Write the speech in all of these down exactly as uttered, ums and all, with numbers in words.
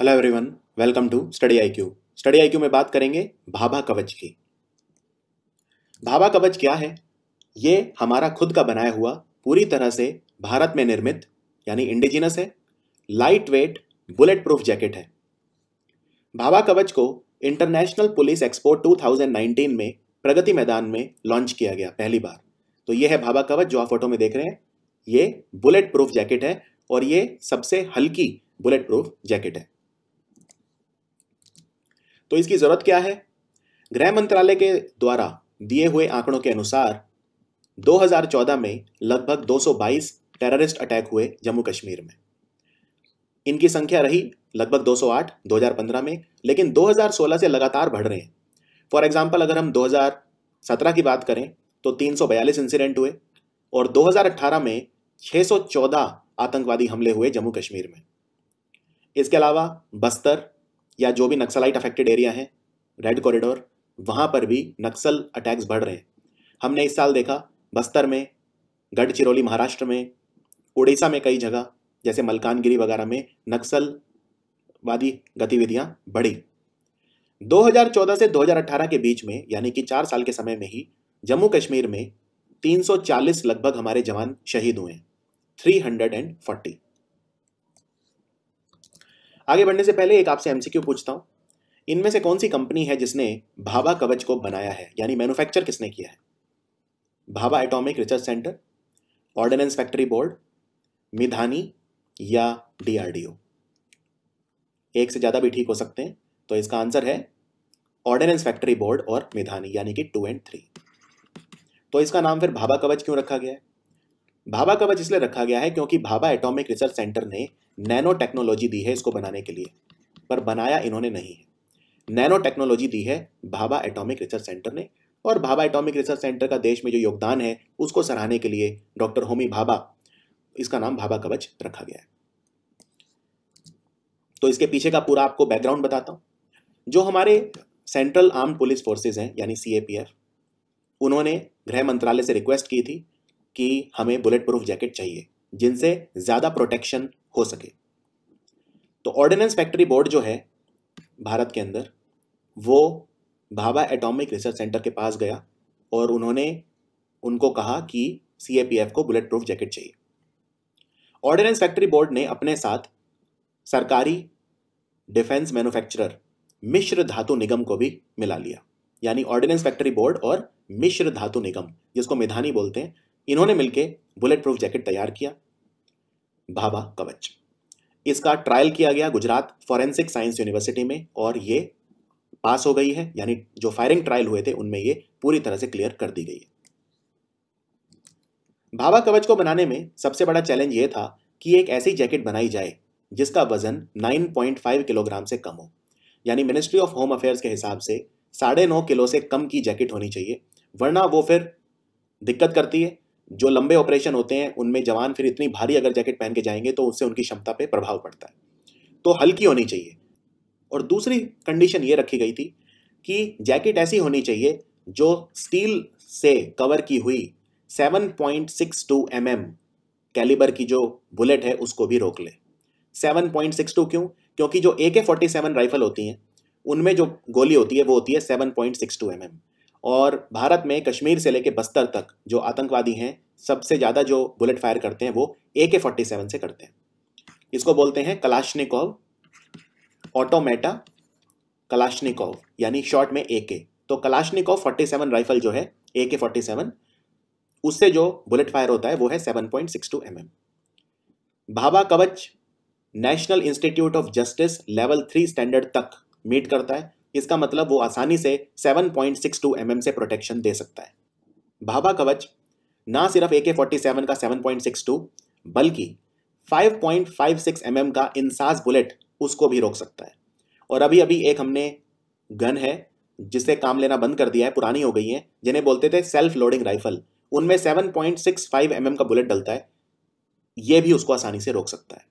Hello everyone, welcome to study IQ. Study IQ में बात करेंगे भाभा कवच की। भाभा कवच क्या है? ये हमारा खुद का बनाया हुआ, पूरी तरह से भारत में निर्मित यानी इंडिजिनस है, light weight bullet proof jacket है। भाभा कवच को इंटरनेशनल पुलिस एक्सपो दो हज़ार उन्नीस में प्रगति मैदान में लॉन्च किया गया पहली बार। तो ये है भाभा कवच जो आप फोटो में देख रहे हैं। ये बुलेट प्रूफ जैकेट है और ये सबसे हल्की बुलेट प्रूफ जैकेट है। तो इसकी जरूरत क्या है? गृह मंत्रालय के द्वारा दिए हुए आंकड़ों के अनुसार दो हज़ार चौदह में लगभग दो सौ बाईस टेररिस्ट अटैक हुए जम्मू कश्मीर में। इनकी संख्या रही लगभग दो सौ आठ दो हज़ार पंद्रह में, लेकिन दो हज़ार सोलह से लगातार बढ़ रहे हैं। फॉर एग्जांपल, अगर हम दो हज़ार सत्रह की बात करें तो तीन सौ बयालीस इंसिडेंट हुए और दो हज़ार अठारह में छह सौ चौदह आतंकवादी हमले हुए जम्मू कश्मीर में। इसके अलावा बस्तर या जो भी नक्सलाइट अफेक्टेड एरिया है, रेड कॉरिडोर, वहाँ पर भी नक्सल अटैक्स बढ़ रहे हैं। हमने इस साल देखा बस्तर में, गढ़चिरौली महाराष्ट्र में, उड़ीसा में कई जगह जैसे मलकानगिरी वगैरह में नक्सलवादी गतिविधियाँ बढ़ी। दो हज़ार चौदह से दो हज़ार अठारह के बीच में यानी कि चार साल के समय में ही जम्मू कश्मीर में तीन सौ चालीस लगभग हमारे जवान शहीद हुए हैं, थ्री हंड्रेड एंड फोर्टी। आगे बढ़ने से पहले एक आपसे एमसीक्यू पूछता हूं, इनमें से कौन सी कंपनी है जिसने भाभा कवच को बनाया है, यानी मैन्युफैक्चर किसने किया है? Bhabha atomic research centre, ordnance factory board, Midhani या डीआरडीओ? एक से ज्यादा भी ठीक हो सकते हैं। तो इसका आंसर है ऑर्डिनेंस फैक्ट्री बोर्ड और मिधानी, यानी कि टू एंड थ्री। तो इसका नाम फिर भाभा कवच क्यों रखा गया है? भाभा कवच इसलिए रखा गया है क्योंकि भाभा एटॉमिक रिसर्च सेंटर ने नैनो टेक्नोलॉजी दी है इसको बनाने के लिए, पर बनाया इन्होंने नहीं है। नैनो टेक्नोलॉजी दी है भाभा एटॉमिक रिसर्च सेंटर ने, और भाभा एटॉमिक रिसर्च सेंटर का देश में जो योगदान है उसको सराहने के लिए डॉक्टर होमी भाभा, इसका नाम भाभा कवच रखा गया है। तो इसके पीछे का पूरा आपको बैकग्राउंड बताता हूँ। जो हमारे सेंट्रल आर्म्ड पुलिस फोर्सेज हैं यानी सी ए पी एफ, उन्होंने गृह मंत्रालय से रिक्वेस्ट की थी कि हमें बुलेट प्रूफ जैकेट चाहिए जिनसे ज़्यादा प्रोटेक्शन हो सके। तो ऑर्डिनेंस फैक्ट्री बोर्ड जो है भारत के अंदर, वो भाभा एटॉमिक रिसर्च सेंटर के पास गया और उन्होंने उनको कहा कि सी ए पी एफ को बुलेट प्रूफ जैकेट चाहिए। ऑर्डिनेंस फैक्ट्री बोर्ड ने अपने साथ सरकारी डिफेंस मैन्युफैक्चरर मिश्र धातु निगम को भी मिला लिया, यानी ऑर्डिनेंस फैक्ट्री बोर्ड और मिश्र धातु निगम जिसको मिधानी बोलते हैं, इन्होंने मिलके बुलेट प्रूफ जैकेट तैयार किया भाभा कवच। इसका ट्रायल किया गया गुजरात फॉरेंसिक साइंस यूनिवर्सिटी में और ये पास हो गई है, यानी जो फायरिंग ट्रायल हुए थे उनमें ये पूरी तरह से क्लियर कर दी गई है। भाभा कवच को बनाने में सबसे बड़ा चैलेंज ये था कि एक ऐसी जैकेट बनाई जाए जिसका वजन नौ पॉइंट पाँच किलोग्राम से कम हो, यानी मिनिस्ट्री ऑफ होम अफेयर्स के हिसाब से साढ़े नौ किलो से कम की जैकेट होनी चाहिए, वरना वो फिर दिक्कत करती है। जो लंबे ऑपरेशन होते हैं उनमें जवान फिर इतनी भारी अगर जैकेट पहन के जाएंगे तो उससे उनकी क्षमता पे प्रभाव पड़ता है। तो हल्की होनी चाहिए। और दूसरी कंडीशन ये रखी गई थी कि जैकेट ऐसी होनी चाहिए जो स्टील से कवर की हुई सात पॉइंट छह दो एम एम कैलिबर की जो बुलेट है उसको भी रोक ले। सात पॉइंट छह दो क्यों? क्योंकि जो ए के सैंतालीस राइफल होती हैं उनमें जो गोली होती है वो होती है सात पॉइंट छह दो एम एम, और भारत में कश्मीर से लेकर बस्तर तक जो आतंकवादी हैं सबसे ज़्यादा जो बुलेट फायर करते हैं वो ए के सैंतालीस से करते हैं। इसको बोलते हैं कलाशनिकोव, ऑटोमेटा, कलाशनिकोव यानी शॉर्ट में ए के। तो कलाशनिकोव सैंतालीस राइफल जो है ए के सैंतालीस, उससे जो बुलेट फायर होता है वो है सात पॉइंट छह दो एम एम। भाभा कवच national institute of justice level three standard तक मीट करता है, इसका मतलब वो आसानी से सात पॉइंट छह दो एम एम से प्रोटेक्शन दे सकता है। भाभा कवच ना सिर्फ ए के सैंतालीस का सात पॉइंट छह दो बल्कि पाँच पॉइंट पाँच छह एम एम का इंसास बुलेट उसको भी रोक सकता है। और अभी अभी एक हमने गन है जिसे काम लेना बंद कर दिया है, पुरानी हो गई है, जिन्हें बोलते थे सेल्फ लोडिंग राइफल, उनमें सात पॉइंट छह पाँच एम एम का बुलेट डलता है, ये भी उसको आसानी से रोक सकता है।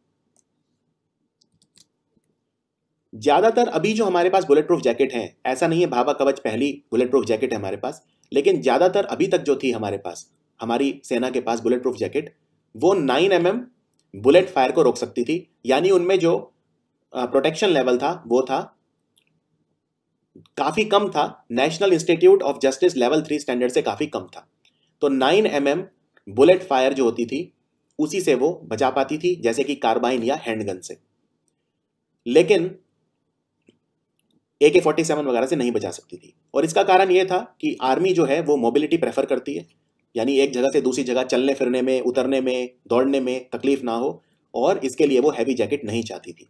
ज़्यादातर अभी जो हमारे पास बुलेट प्रूफ जैकेट हैं, ऐसा नहीं है भाभा कवच पहली बुलेट प्रूफ जैकेट है हमारे पास, लेकिन ज़्यादातर अभी तक जो थी हमारे पास, हमारी सेना के पास बुलेट प्रूफ जैकेट, वो नौ एम एम बुलेट फायर को रोक सकती थी, यानी उनमें जो प्रोटेक्शन लेवल था वो था काफ़ी कम था, national institute of justice level three standard से काफ़ी कम था। तो nine M M bullet fire जो होती थी उसी से वो बचा पाती थी, जैसे कि कार्बाइन या हैंडगन से, लेकिन ए के फोर्टी सेवन वगैरह से नहीं बचा सकती थी। और इसका कारण ये था कि आर्मी जो है वो मोबिलिटी प्रेफर करती है, यानी एक जगह से दूसरी जगह चलने फिरने में, उतरने में, दौड़ने में तकलीफ ना हो, और इसके लिए वो हैवी जैकेट नहीं चाहती थी।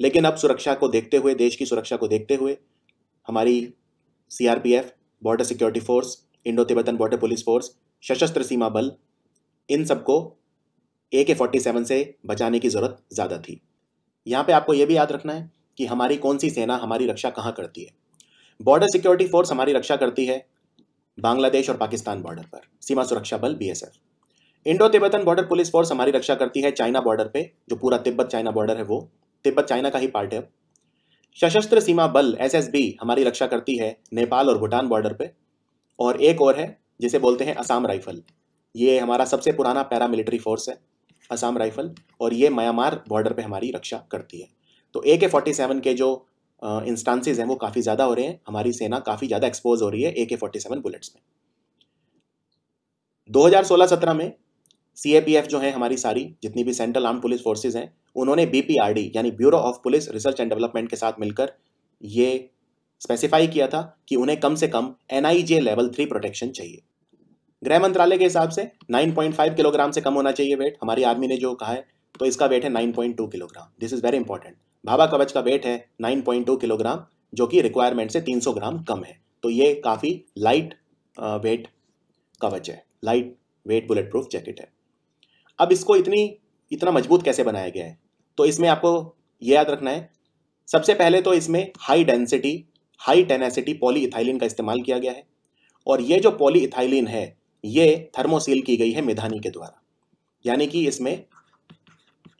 लेकिन अब सुरक्षा को देखते हुए, देश की सुरक्षा को देखते हुए, हमारी CRPF, border security force, Indo Tibetan border police force, Sashastra Seema बल, इन सबको ए के फोर्टी सेवन से बचाने की ज़रूरत ज़्यादा थी। यहाँ पे आपको ये भी याद रखना है कि हमारी कौन सी सेना हमारी रक्षा कहाँ करती है। बॉर्डर सिक्योरिटी फोर्स हमारी रक्षा करती है बांग्लादेश और पाकिस्तान बॉर्डर पर, Seema Suraksha Bal B S F. Indo Tibetan border police force हमारी रक्षा करती है चाइना बॉर्डर पे, जो पूरा तिब्बत चाइना बॉर्डर है वो तिब्बत चाइना का ही पार्ट है। सशस्त्र सीमा बल एस एस बी हमारी रक्षा करती है नेपाल और भूटान बॉर्डर पे। और एक और है जिसे बोलते हैं असम राइफल, ये हमारा सबसे पुराना पैरामिलिट्री फोर्स है असम राइफल, और ये म्यांमार बॉर्डर पे हमारी रक्षा करती है। तो ए के फोर्टी सेवन के जो इंस्टांसेज हैं वो काफ़ी ज़्यादा हो रहे हैं, हमारी सेना काफ़ी ज़्यादा एक्सपोज हो रही है ए के फोर्टी सेवन बुलेट्स में। दो हज़ार सोलह सत्रह में सी ए पी एफ जो है हमारी सारी जितनी भी सेंट्रल आर्म पुलिस फोर्सेज हैं उन्होंने बी पी आर डी यानी bureau of police research and development के साथ मिलकर ये स्पेसिफाई किया था कि उन्हें कम से कम N I J level three protection चाहिए। गृह मंत्रालय के हिसाब से नाइन पॉइंट फाइव किलोग्राम से कम होना चाहिए वेट, हमारी आर्मी ने जो कहा है, तो इसका वेट है nine point two kilogram. This is very important. Bhabha Kavach का वेट है नाइन पॉइंट टू किलोग्राम, जो कि रिक्वायरमेंट से तीन सौ ग्राम कम है। तो ये काफ़ी लाइट वेट कवच है, light weight bullet proof jacket है। अब इसको इतनी इतना मजबूत कैसे बनाया गया है, तो इसमें आपको ये याद रखना है, सबसे पहले तो इसमें high density high tenacity polyethylene का इस्तेमाल किया गया है, और ये जो पॉलीइथाइलिन है ये थर्मोसील की गई है मिधानी के द्वारा, यानी कि इसमें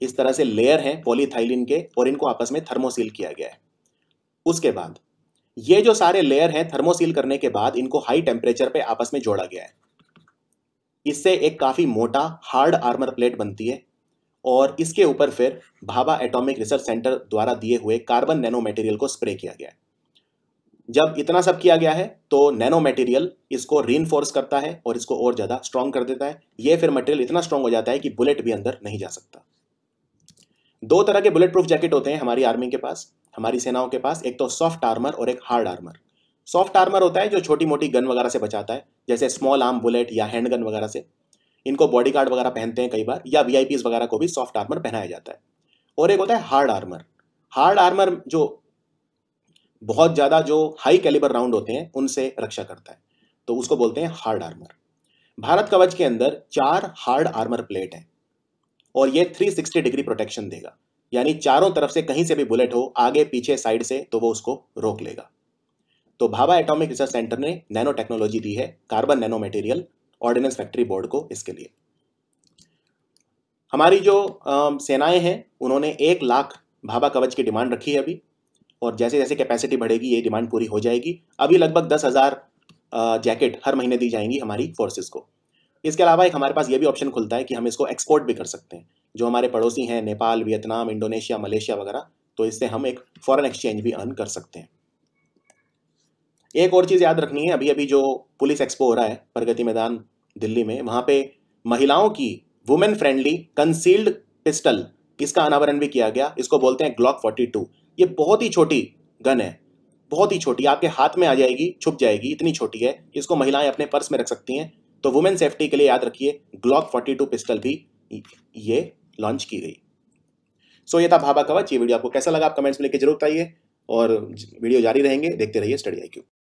इस तरह से लेयर हैं पॉलीइथाइलिन के और इनको आपस में थर्मोसील किया गया है। उसके बाद ये जो सारे लेयर हैं थर्मोसील करने के बाद इनको हाई टेम्परेचर पे आपस में जोड़ा गया है, इससे एक काफ़ी मोटा हार्ड आर्मर प्लेट बनती है, और इसके ऊपर फिर भाभा एटॉमिक रिसर्च सेंटर द्वारा दिए हुए कार्बन नैनो मटेरियल को स्प्रे किया गया है। जब इतना सब किया गया है तो नैनो मटेरियल इसको रीइंफोर्स करता है और इसको और ज़्यादा स्ट्रॉन्ग कर देता है। ये फिर मटेरियल इतना स्ट्रॉन्ग हो जाता है कि बुलेट भी अंदर नहीं जा सकता। दो तरह के बुलेट प्रूफ जैकेट होते हैं हमारी आर्मी के पास, हमारी सेनाओं के पास, एक तो सॉफ्ट आर्मर और एक हार्ड आर्मर। सॉफ्ट आर्मर होता है जो छोटी मोटी गन वगैरह से बचाता है, जैसे स्मॉल आर्म बुलेट या हैंड गन वगैरह से। इनको बॉडी गार्ड वगैरह पहनते हैं कई बार, या वी आई पीज़ वगैरह को भी सॉफ्ट आर्मर पहनाया जाता है। और एक होता है हार्ड आर्मर। हार्ड आर्मर जो बहुत ज़्यादा जो हाई कैलिबर राउंड होते हैं उनसे रक्षा करता है, तो उसको बोलते हैं हार्ड आर्मर। भारत कवच के अंदर चार हार्ड आर्मर प्लेट हैं और ये तीन सौ साठ डिग्री प्रोटेक्शन देगा, यानी चारों तरफ से कहीं से भी बुलेट हो, आगे पीछे साइड से, तो वो उसको रोक लेगा। तो भाभा एटॉमिक रिसर्च सेंटर ने नैनो टेक्नोलॉजी दी है carbon nano material ordnance factory board को इसके लिए। हमारी जो आ, सेनाएं हैं उन्होंने एक लाख भाभा कवच की डिमांड रखी है अभी, और जैसे जैसे कैपेसिटी बढ़ेगी ये डिमांड पूरी हो जाएगी। अभी लगभग दस हज़ार जैकेट हर महीने दी जाएंगी हमारी फोर्सेस को। इसके अलावा एक हमारे पास ये भी ऑप्शन खुलता है कि हम इसको एक्सपोर्ट भी कर सकते हैं, जो हमारे पड़ोसी हैं नेपाल, वियतनाम, इंडोनेशिया, मलेशिया वगैरह, तो इससे हम एक फॉरेन एक्सचेंज भी अर्न कर सकते हैं। एक और चीज़ याद रखनी है, अभी अभी जो पुलिस एक्सपो हो रहा है प्रगति मैदान दिल्ली में, वहाँ पे महिलाओं की वुमेन फ्रेंडली कंसील्ड पिस्टल, इसका अनावरण भी किया गया। इसको बोलते हैं ग्लॉक फोर्टी टू। ये बहुत ही छोटी गन है, बहुत ही छोटी, आपके हाथ में आ जाएगी, छुप जाएगी, इतनी छोटी है। इसको महिलाएं अपने पर्स में रख सकती हैं। तो वुमेन सेफ्टी के लिए याद रखिए ग्लॉक फोर्टी टू पिस्टल भी ये लॉन्च की गई। सो so, ये था भाभा कवच। ये वीडियो आपको कैसा लगा आप कमेंट्स में लिख के जरूर बताइए, और वीडियो जारी रहेंगे, देखते रहिए स्टडी आई क्यू।